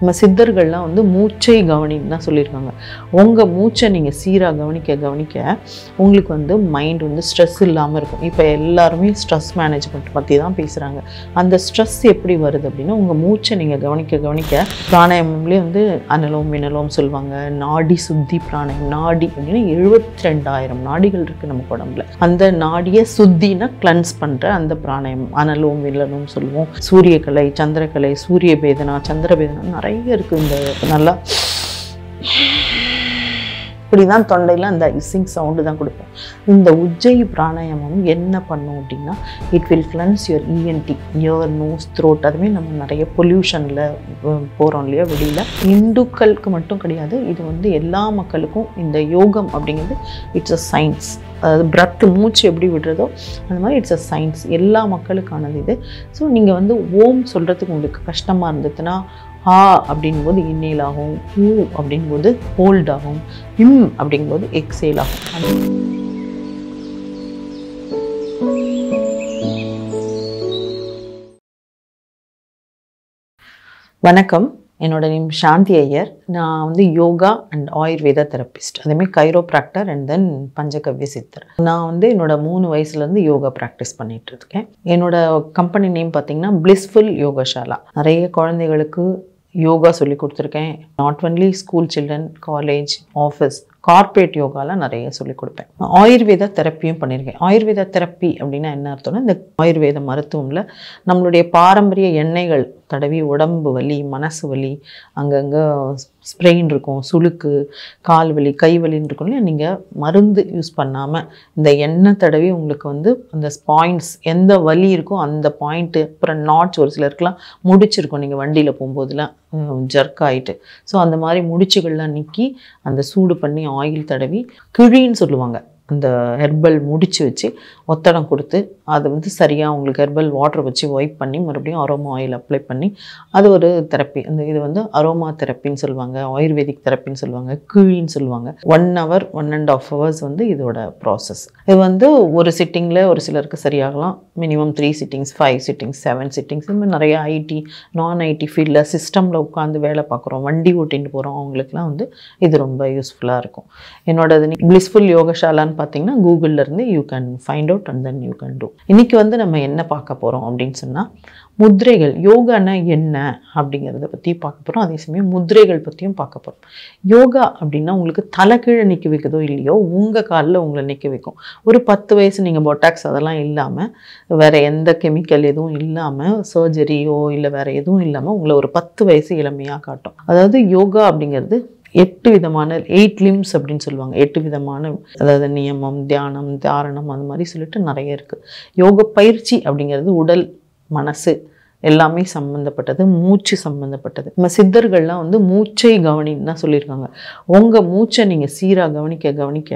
நம்ம சித்தர்கள்லாம் வந்து மூச்சை கவனின்னு தான் சொல்லியிருக்காங்க. உங்கள் மூச்சை நீங்கள் சீராக கவனிக்க கவனிக்க உங்களுக்கு வந்து மைண்ட் வந்து ஸ்ட்ரெஸ் இல்லாமல் இருக்கும். இப்போ எல்லாருமே ஸ்ட்ரெஸ் மேனேஜ்மெண்ட் பற்றி தான் பேசுகிறாங்க. அந்த ஸ்ட்ரெஸ் எப்படி வருது அப்படின்னா, உங்கள் மூச்சை நீங்கள் கவனிக்க கவனிக்க பிராணாயமம்லேயே வந்து அனலோம் வினலோம் சொல்லுவாங்க. நாடி சுத்தி பிராணாயம், நாடி அப்படின்னா 72,000 நாடிகள் இருக்குது நமக்கு உடம்புல. அந்த நாடியை சுத்தினா கிளன்ஸ் பண்ணுற அந்த பிராணாயம் அனலோம் வினலோம் சொல்லுவோம். சூரியக்கலை, சந்திரக்கலை, சூரிய பேதனா, சந்திரபேதனா நிறைய இருக்குது. இந்த நல்லா இப்படி தான் தொண்டையில் அந்த இசிங் சவுண்டு தான் கொடுப்போம். இந்த உஜ்ஜயி பிராணாயாமம் என்ன பண்ணும் அப்படின்னா, it will cleanse your ENT, your nose, throat. அதுவே நம்ம நிறைய பொல்யூஷனில் போகிறோம் இல்லையா வெளியில். இந்துக்களுக்கு மட்டும் கிடையாது, இது வந்து எல்லா மக்களுக்கும் இந்த யோகம் அப்படிங்கிறது இட்ஸ் அ சயின்ஸ். அதாவது பிரத்து, மூச்சு எப்படி விடுறதோ அந்த மாதிரி இட்ஸ் அ சயின்ஸ், எல்லா மக்களுக்கானது இது. ஸோ நீங்கள் வந்து ஓம் சொல்கிறதுக்கு உங்களுக்கு கஷ்டமாக இருந்ததுன்னா, ஆ அப்படிங்கும்போது இன்னேல் ஆகும், ஊ அப்படிங்கும்போது ஹோல்ட் ஆகும், இம் அப்படிங்கும்போது எக்ஸேல் ஆகும். வணக்கம், என்னோட நேம் சாந்தி ஐயர். நான் வந்து யோகா அண்ட் ஆயுர்வேதா தெரப்பிஸ்ட், அதேமாதிரி chiropractor and then Panchagavya Siddhar. நான் வந்து என்னோடய 3 வயசுலேருந்து யோகா ப்ராக்டிஸ் பண்ணிகிட்ருக்கேன். என்னோடய கம்பெனி நேம் பார்த்திங்கன்னா பிளிஸ்ஃபுல் யோகாஷாலா. நிறைய குழந்தைகளுக்கு யோகா சொல்லி கொடுத்துருக்கேன். Not only school children, college, office, corporate யோகாலாம் நிறைய சொல்லிக் கொடுப்பேன். ஆயுர்வேதா தெரப்பியும் பண்ணியிருக்கேன். ஆயுர்வேதா தெரப்பி அப்படின்னா என்ன அர்த்தம்னா, இந்த ஆயுர்வேத மருத்துவமில் நம்மளுடைய பாரம்பரிய எண்ணெய்கள் தடவி உடம்பு வலி, மனசு வலி, அங்கங்கே ஸ்ப்ரெயின் இருக்கும், சுளுக்கு, கால் வலி, கை வலின்னு இருக்கும் இல்லையா, நீங்கள் மருந்து யூஸ் பண்ணாமல் இந்த எண்ணெய் தடவி உங்களுக்கு வந்து அந்த பாயிண்ட்ஸ் எந்த வலி இருக்கோ அந்த பாயிண்ட்டு, அப்புறம் நாட்ச் ஒரு சிலருக்குலாம் முடிச்சிருக்கும். நீங்கள் வண்டியில் போகும்போதெல்லாம் ஜர்க் ஆகிட்டு, ஸோ அந்த மாதிரி முடிச்சுகள்லாம் நீக்கி அந்த சூடு பண்ணி ஆயில் தடவி கிழின்னு சொல்லுவாங்க, அந்த ஹெர்பல் முடிச்சு வச்சு ஒத்தடம் கொடுத்து அது வந்து சரியாக உங்களுக்கு ஹெர்பல் வாட்டர் வச்சு ஒய்ப் பண்ணி மறுபடியும் அரோமா ஆயில் அப்ளை பண்ணி அது ஒரு தெரப்பி. அந்த இது வந்து அரோமா தெரப்பின்னு சொல்லுவாங்க, ஆயுர்வேதிக் தெரப்பின்னு சொல்லுவாங்க, கிழின்னு சொல்லுவாங்க. 1 hour 1.5 hours வந்து இதோட ப்ராசஸ். இது வந்து ஒரு சிட்டிங்கில் ஒரு சிலருக்கு சரியாகலாம். Minimum 3 sittings, 5 sittings, 7 sittings. இந்த மாதிரி நிறையா ஐடி, நான் ஐடி ஃபீல்டில் சிஸ்டமில் உட்காந்து வேலை பார்க்குறோம், வண்டி ஓட்டிகிட்டு போகிறோம், அவங்களுக்குலாம் வந்து இது ரொம்ப யூஸ்ஃபுல்லாக இருக்கும். என்னோட பிளிஸ்ஃபுல் யோகசாலான்னு பார்த்தீங்கன்னா கூகுள்ல இருந்து you can find out and then you can do. இன்னைக்கு வந்து நம்ம என்ன பார்க்க போகிறோம் அப்படின்னு சொன்னால், முத்திரைகள் யோகானா என்ன அப்படிங்கிறத பற்றி பார்க்க போகிறோம். அதே சமயம் முத்திரைகள் பற்றியும் பார்க்க போகிறோம். யோகா அப்படின்னா உங்களுக்கு தலை கீழே நிற்க வைக்கிறதோ இல்லையோ, உங்கள் காலில் உங்களை நிற்க வைக்கும். ஒரு 10 வயசு நீங்கள் பொட்டாக்ஸ் அதெல்லாம் இல்லாமல், வேறு எந்த கெமிக்கல் எதுவும் இல்லாமல், சர்ஜரியோ இல்லை வேறு எதுவும் இல்லாமல் உங்களை ஒரு 10 வயசு இளமையாக காட்டும். அதாவது யோகா அப்படிங்கிறது 8 விதமான 8 limbs அப்படின்னு சொல்லுவாங்க. 8 விதமான, அதாவது நியமம், தியானம், தாரணம், அந்த மாதிரி சொல்லிட்டு நிறைய இருக்குது. யோக பயிற்சி அப்படிங்கிறது உடல், மனசு எல்லாமே சம்மந்தப்பட்டது, மூச்சு சம்மந்தப்பட்டது. நம்ம சித்தர்கள்லாம் வந்து மூச்சை கவனின்னு தான் சொல்லியிருக்காங்க. உங்கள் மூச்சை நீங்கள் சீராக கவனிக்க கவனிக்க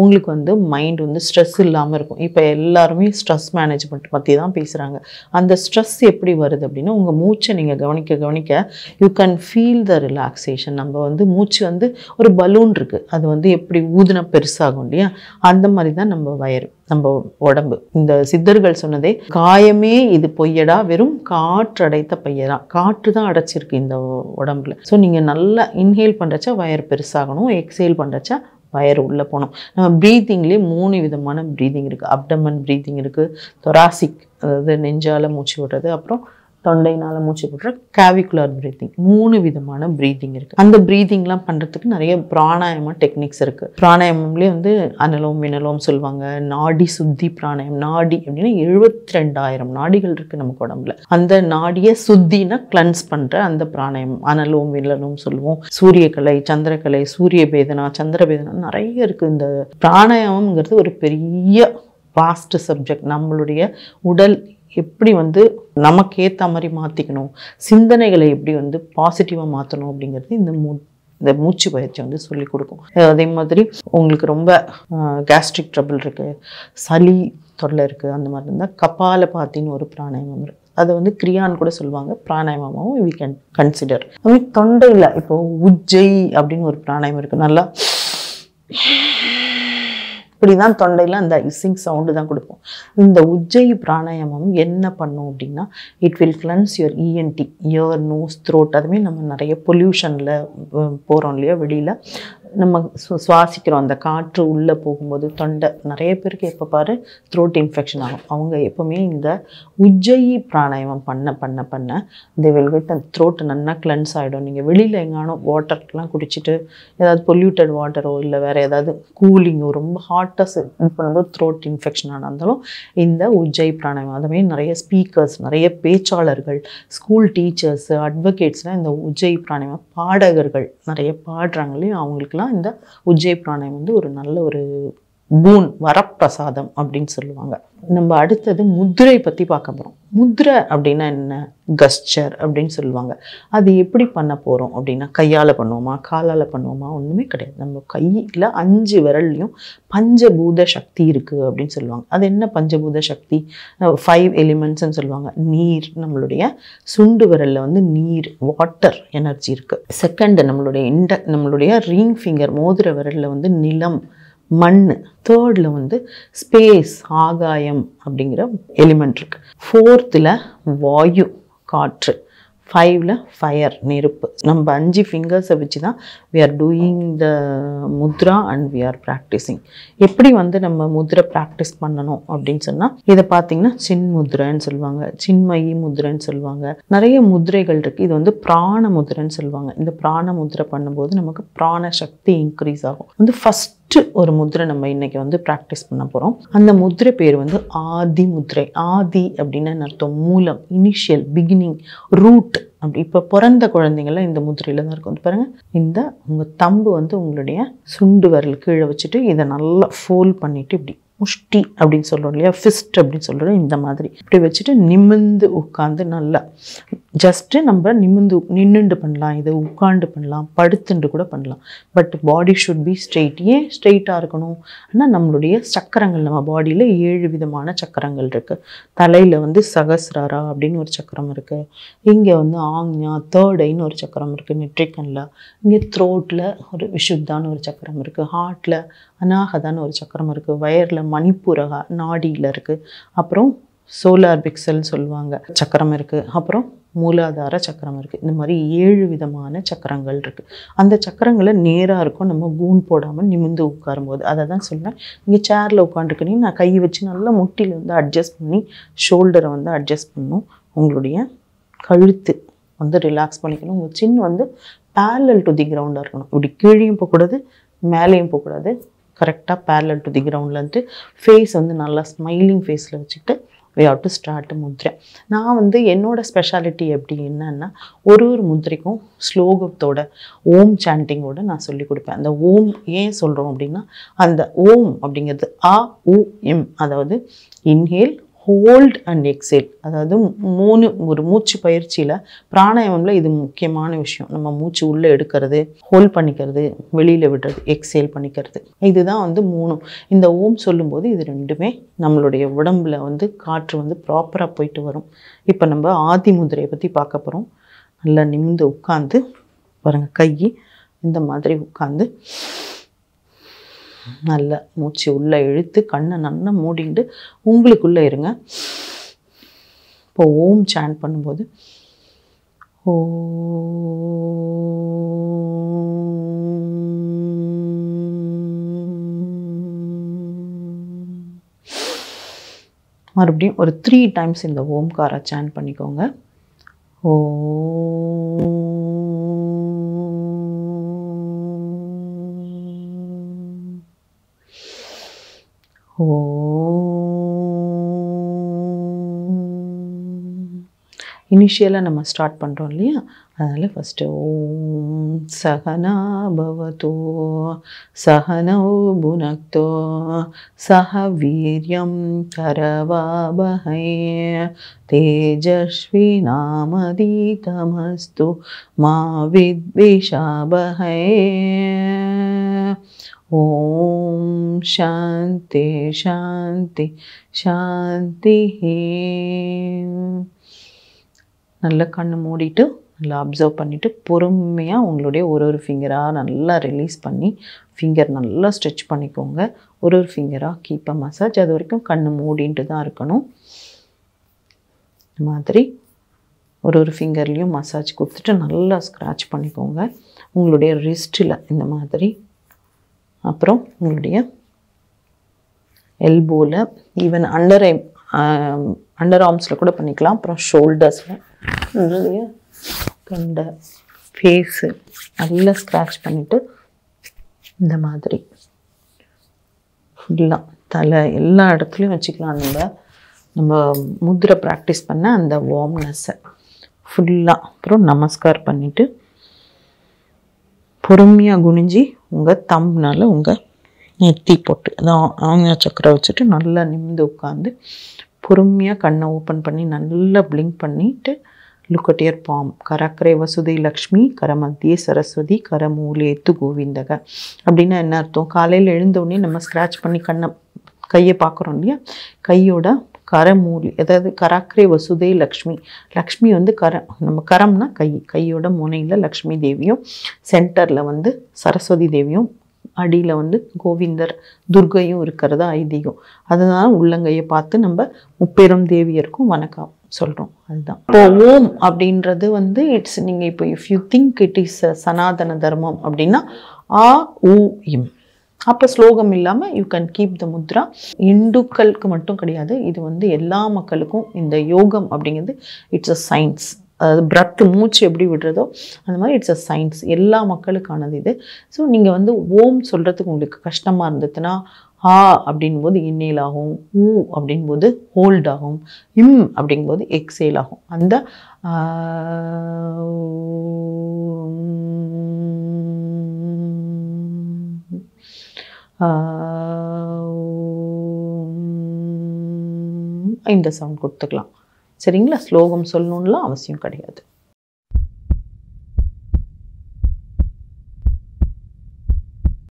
உங்களுக்கு வந்து மைண்ட் வந்து ஸ்ட்ரெஸ் இல்லாமல் இருக்கும். இப்போ எல்லாருமே ஸ்ட்ரெஸ் மேனேஜ்மெண்ட் பற்றி தான் பேசுகிறாங்க. அந்த ஸ்ட்ரெஸ் எப்படி வருது அப்படின்னா, உங்கள் மூச்சை நீங்கள் கவனிக்க கவனிக்க you can feel the relaxation. நம்ம வந்து மூச்சு வந்து ஒரு பலூன் இருக்குது, அது வந்து எப்படி ஊதுனா பெருசாகும் இல்லையா, அந்த மாதிரி தான் நம்ம வயிறு, நம்ம உடம்பு. இந்த சித்தர்கள் சொன்னதே, காயமே இது பொய்யடா, வெறும் காற்றடைத்த பையடா. காற்று தான் அடைச்சிருக்கு இந்த உடம்புல. ஸோ நீங்கள் நல்லா இன்ஹேல் பண்ணுறச்சா வயர் பெருசாகணும், எக்ஸேல் பண்ணுறச்சா வயர் உள்ளே போகணும். நம்ம ப்ரீத்திங்லேயே 3 விதமான ப்ரீத்திங் இருக்குது. அப்டமன் ப்ரீத்திங் இருக்குது, தொராசிக் அதாவது நெஞ்சால் மூச்சு விடுறது, அப்புறம் தொண்டையினால் மூச்சு விடுற கேவிகுலர் பிரீத்திங். 3 விதமான பிரீத்திங் இருக்குது. அந்த பிரீத்திங்லாம் பண்ணுறதுக்கு நிறைய பிராணாயம டெக்னிக்ஸ் இருக்குது. பிராணாயமம்லேயே வந்து அனலோம் வினலோம் சொல்லுவாங்க. நாடி சுத்தி பிராணாயம், நாடி அப்படின்னா 72,000 நாடிகள் இருக்குது நமக்கு உடம்புல. அந்த நாடியை சுத்தினா கிளன்ஸ் பண்ணுற அந்த பிராணாயம் அனலோம் வினலோம் சொல்லுவோம். சூரியக்கலை, சந்திரக்கலை, சூரிய பேதனா, சந்திரபேதனா நிறைய இருக்குது. இந்த பிராணாயமங்கிறது ஒரு பெரிய வாஸ்ட் சப்ஜெக்ட். நம்மளுடைய உடல் எப்படி வந்து நமக்கு ஏற்ற மாதிரி மாற்றிக்கணும், சிந்தனைகளை எப்படி வந்து பாசிட்டிவாக மாற்றணும் அப்படிங்கிறது இந்த மூச்சு பயிற்சி வந்து சொல்லிக் கொடுக்கும். அதே மாதிரி உங்களுக்கு ரொம்ப கேஸ்ட்ரிக் ட்ரபிள் இருக்குது, சளி தொல்லை இருக்குது, அந்த மாதிரி இருந்தால் கபால பாத்தின்னு ஒரு பிராணாயமம் இருக்குது. அதை வந்து கிரியான்னு கூட சொல்லுவாங்க, பிராணாயமாகவும் வி கேன் கன்சிடர். அதுமாதிரி தொண்டையில் இப்போது உஜ்ஜை அப்படின்னு ஒரு பிராணாயம் இருக்குது. நல்லா இப்படிதான் தொண்டையில அந்த இசிங் சவுண்டு தான் கொடுப்போம். இந்த உஜ்ஜயி பிராணாயாமம் என்ன பண்ணும் அப்படின்னா, it will cleanse your ENT, your nose, throat. அதுமாதிரி நம்ம நிறைய பொல்யூஷனில் போகிறோம் இல்லையா, வெளியில் நம்ம சுவாசிக்கிறோம், அந்த காற்று உள்ளே போகும்போது தொண்டை நிறைய பேருக்கு எப்போ பாரு த்ரோட் இன்ஃபெக்ஷன் ஆகும். அவங்க எப்போவுமே இந்த உஜ்ஜயி பிராணாயாமம் பண்ண பண்ண பண்ண இந்த வெல்வெட் அந்த த்ரோட்டு நல்லா கிளன்ஸ் ஆகிடும். நீங்கள் வெளியில் எங்கானோ வாட்டர்லாம் குடிச்சிட்டு ஏதாவது பொல்யூட்டட் வாட்டரோ இல்லை வேறு ஏதாவது கூலிங்கோ ரொம்ப ஹாட்டாக இது பண்ணும்போது த்ரோட் இன்ஃபெக்ஷன் ஆனாலும் இந்த உஜ்ஜயி பிராணாயாமம். அதுமாதிரி நிறைய ஸ்பீக்கர்ஸ், நிறைய பேச்சாளர்கள், ஸ்கூல் டீச்சர்ஸு, அட்வொகேட்ஸ்லாம் இந்த உஜ்ஜயி பிராணாயாமம், பாடகர்கள் நிறைய பாடுறாங்களே அவங்களுக்குலாம் இந்த உஜ்ஜய பிராணாயம் வந்து ஒரு நல்ல ஒரு பூன், வரப்பிரசாதம் அப்படின்னு சொல்லுவாங்க. நம்ம அடுத்தது முத்திரை பற்றி பார்க்க போகிறோம். முத்திரை அப்படின்னா என்ன, கஸ்டர் அப்படின்னு சொல்லுவாங்க. அது எப்படி பண்ண போகிறோம் அப்படின்னா, கையால் பண்ணுவோமா காலால் பண்ணுவோமா, ஒன்றுமே கிடையாது. நம்ம கையில் 5 விரல்லையும் பஞ்சபூத சக்தி இருக்குது அப்படின்னு சொல்லுவாங்க. அது என்ன பஞ்சபூத சக்தி, 5 எலிமெண்ட்ஸ்ன்னு சொல்லுவாங்க. நீர், நம்மளுடைய சுண்டு விரலில் வந்து நீர், வாட்டர் எனர்ஜி இருக்குது. செகண்ட், நம்மளுடைய ரிங் ஃபிங்கர், மோதிர விரலில் வந்து நிலம், மண். தேர்டில் வந்து ஸ்பேஸ், ஆகாயம் அப்படிங்கிற எலிமெண்ட் இருக்குது. 4th வாயு, காற்று. 5th ஃபயர், நெருப்பு. நம்ம 5 ஃபிங்கர்ஸை வச்சு தான் we are doing the mudra and we are practising. எப்படி வந்து நம்ம முத்ரை ப்ராக்டிஸ் பண்ணணும் அப்படின்னு சொன்னால், இதை பார்த்தீங்கன்னா சின் முத்ரைன்னு சொல்லுவாங்க, சின்மயி முத்ரைன்னு சொல்லுவாங்க, நிறைய முதிரைகள் இருக்குது. இது வந்து பிராண முதிரைன்னு சொல்லுவாங்க. இந்த பிராண முதிரை பண்ணும்போது நமக்கு பிராண சக்தி இன்க்ரீஸ் ஆகும். வந்து ஃபஸ்ட்டு ஒரு முதிரை நம்ம இன்றைக்கி வந்து ப்ராக்டிஸ் பண்ண போகிறோம். அந்த முதிரை பேர் வந்து ஆதி முத்திரை. ஆதி அப்படின்னா என்ன அர்த்தம், மூலம், இனிஷியல், பிகினிங், ரூட். அப்படி இப்போ பிறந்த குழந்தைங்கள்லாம் இந்த முதிரையில் தான் இருக்கும். பாருங்கள், இந்த உங்கள் தம்பு வந்து உங்களுடைய சுண்டு விரல் கீழே வச்சுட்டு இதை நல்லா ஃபோல்ட் பண்ணிவிட்டு இப்படி முஷ்டி அப்படின்னு சொல்கிறோம் இல்லையா, ஃபிஸ்ட் அப்படின்னு சொல்கிறோம், இந்த மாதிரி இப்படி வச்சுட்டு நிமிர்ந்து உட்காந்து நல்லா ஜஸ்ட்டு நம்ம நின்றுண்டு பண்ணலாம், இதை உட்காண்டு பண்ணலாம், படுத்துண்டு கூட பண்ணலாம். But body should be straight. ஏன் ஸ்ட்ரெயிட்டாக இருக்கணும், ஆனால் நம்மளுடைய சக்கரங்கள், நம்ம பாடியில் 7 விதமான சக்கரங்கள் இருக்குது. தலையில் வந்து சகசிராரா அப்படின்னு ஒரு சக்கரம் இருக்குது, இங்கே வந்து ஆங்ஞா, தேர்ட் ஐன்னு ஒரு சக்கரம் இருக்குது, நெற்றிக்கண்ணில், இங்கே த்ரோட்டில் ஒரு விஷுத்தான்னு ஒரு சக்கரம் இருக்குது, ஹார்ட்டில் அநாகதான்னு ஒரு சக்கரம் இருக்குது, வயரில் மணிப்பூரகா நாடியில் இருக்குது, அப்புறம் சோலார் பிக்சல்னு சொல்லுவாங்க சக்கரம் இருக்குது, அப்புறம் மூலாதார சக்கரம் இருக்குது. இந்த மாதிரி 7 விதமான சக்கரங்கள் இருக்குது. அந்த சக்கரங்களை நேராக இருக்கும், நம்ம கூன் போடாமல் நிமிர்ந்து உட்காரும்போது. அதை தான் சொல்லுவேன், இங்கே சேரில் உட்காந்துருக்கணும், நான் கையை வச்சு நல்லா முட்டியில் வந்து அட்ஜஸ்ட் பண்ணி ஷோல்டரை வந்து அட்ஜஸ்ட் பண்ணும். உங்களுடைய கழுத்து வந்து ரிலாக்ஸ் பண்ணிக்கணும். உங்கள் சின் வந்து parallel to the ground இருக்கணும். இப்படி கீழேயும் போகக்கூடாது, மேலேயும் போகக்கூடாது, கரெக்டாக parallel to the groundல இருந்து ஃபேஸ் வந்து நல்லா ஸ்மைலிங் ஃபேஸில் வச்சுக்கிட்டு we have to start முத்திரை. நான் வந்து என்னோடய ஸ்பெஷாலிட்டி எப்படி என்னன்னா, ஒரு முத்திரைக்கும் ஸ்லோகத்தோட ஓம் சாண்டிங்கோட நான் சொல்லி கொடுப்பேன். அந்த ஓம் ஏன் சொல்கிறோம் அப்படின்னா, அந்த ஓம் அப்படிங்கிறது ஆ உ எம், அதாவது இன்ஹேல், ஹோல்ட் அண்ட் எக்ஸேல். அதாவது 3 மூச்சு பயிற்சியில் பிராணாயமில் இது முக்கியமான விஷயம். நம்ம மூச்சு உள்ளே எடுக்கிறது, ஹோல்ட் பண்ணிக்கிறது, வெளியில் விடுறது, எக்ஸேல் பண்ணிக்கிறது, இதுதான் வந்து 3. இந்த ஓம் சொல்லும்போது இது ரெண்டுமே நம்மளுடைய உடம்பில் வந்து காற்று வந்து ப்ராப்பராக போயிட்டு வரும். இப்போ நம்ம ஆதி முதிரையை பற்றி பார்க்க போகிறோம். நல்லா நிமிந்து உட்காந்து பாருங்கள், கை இந்த மாதிரி உட்காந்து நல்லா மூச்சு உள்ளே இழுத்து கண்ணை நல்லா மூடிண்டு உங்களுக்குள்ளே இருங்க. இப்போ ஓம் சாண்ட் பண்ணும்போது ஓ மறுபடியும் ஒரு 3 டைம்ஸ் இந்த ஓம்காரா சாண்ட் பண்ணிக்கோங்க. ஓ இனிஷியலாக நம்ம ஸ்டார்ட் பண்ணுறோம் இல்லையா, அதனால் ஃபஸ்ட்டு ஓம் சகனா பவதோ சகனோ புனக்தோ சக வீரியம் கரவாபஹை தேஜஸ்வி நாமதீதமஸ்து மா வித்விஷாபஹை. ஓம் சாந்தி சாந்தி சாந்தி. நல்லா கண்ணு மூடிட்டு நல்லா அப்சர்வ் பண்ணிவிட்டு பொறுமையாக உங்களுடைய ஒரு ஃபிங்கராக நல்லா ரிலீஸ் பண்ணி ஃபிங்கர் நல்லா ஸ்ட்ரெச் பண்ணிக்கோங்க. ஒரு ஃபிங்கராக கீப் அ மசாஜ். அது வரைக்கும் கண் மூடின்ட்டு தான் இருக்கணும். இந்த மாதிரி ஒரு ஃபிங்கர்லேயும் மசாஜ் கொடுத்துட்டு நல்லா ஸ்க்ராட்ச் பண்ணிக்கோங்க உங்களுடைய ரிஸ்ட்டில் இந்த மாதிரி, அப்புறம் உங்களுடைய எல்போவில், ஈவன் அண்டர் ஆர்ம்ஸில் கூட பண்ணிக்கலாம், அப்புறம் ஷோல்டர்ஸில், உங்களுடைய கண்ட ஃபேஸு நல்லா ஸ்க்ராட்ச் பண்ணிவிட்டு இந்த மாதிரி ஃபுல்லாக தலை எல்லா இடத்துலையும் வச்சுக்கலாம். நம்ம முத்திரை ப்ராக்டிஸ் பண்ண அந்த வார்ம்னஸ்ஸை ஃபுல்லாக, அப்புறம் நமஸ்கார் பண்ணிவிட்டு பொறுமையாக குனிஞ்சி உங்கள் தம்னால் உங்கள் நெத்தி போட்டு அதான் ஆங்காய சக்கரை வச்சுட்டு நல்லா நிமிந்து உட்காந்து பொறுமையாக கண்ணை ஓப்பன் பண்ணி நல்லா பிளிங்க் பண்ணிவிட்டு லுக் அட் யுவர் பாம். கரக்கரை வசுதை லக்ஷ்மி கரமத்தியே சரஸ்வதி கரமூலேத்து கோவிந்தக அப்படின்னா என்ன அர்த்தம்? காலையில் எழுந்தோடனே நம்ம ஸ்க்ராட்ச் பண்ணி கண்ணை கையை பார்க்குறோம் இல்லையா, கையோட கரமூலி, அதாவது கராக்கரை வசுதை லக்ஷ்மி, லக்ஷ்மி கரம், நம்ம கரம்னா கை, கையோட முனையில் லக்ஷ்மி தேவியும் சென்டரில் சரஸ்வதி தேவியும் அடியில் கோவிந்தர் துர்கையும் இருக்கிறது ஐதீகம். அதுதான் உள்ளங்கையை பார்த்து நம்ம முப்பெரும் தேவியருக்கும் வணக்கம் சொல்கிறோம். அதுதான் இப்போ ஓம் அப்படின்றது இட்ஸ் நீங்கள் இப்போ if you think it is சனாதன தர்மம் அப்படின்னா ஆ ஊ இம். அப்போ ஸ்லோகம் இல்லாமல் you can keep the mudra. இந்துக்களுக்கு மட்டும் கிடையாது, இது எல்லா மக்களுக்கும் இந்த யோகம் அப்படிங்கிறது இட்ஸ் அ சயின்ஸ். அது பிரத்து மூச்சு எப்படி விடுறதோ அந்த மாதிரி இட்ஸ் அ சயின்ஸ், எல்லா மக்களுக்கானது இது. ஸோ நீங்கள் ஓம் சொல்கிறதுக்கு உங்களுக்கு கஷ்டமாக இருந்ததுன்னா ஆ அப்படிங்கும்போது இன்னேல் ஆகும், ஊ அப்படிங்கும்போது ஹோல்ட் ஆகும், இம் அப்படிங்கும்போது எக்ஸேல் ஆகும். அந்த இந்த சவுண்ட் கொடுத்துக்கலாம். சரிங்களா? ஸ்லோகம் சொல்லணும்லாம் அவசியம் கிடையாது.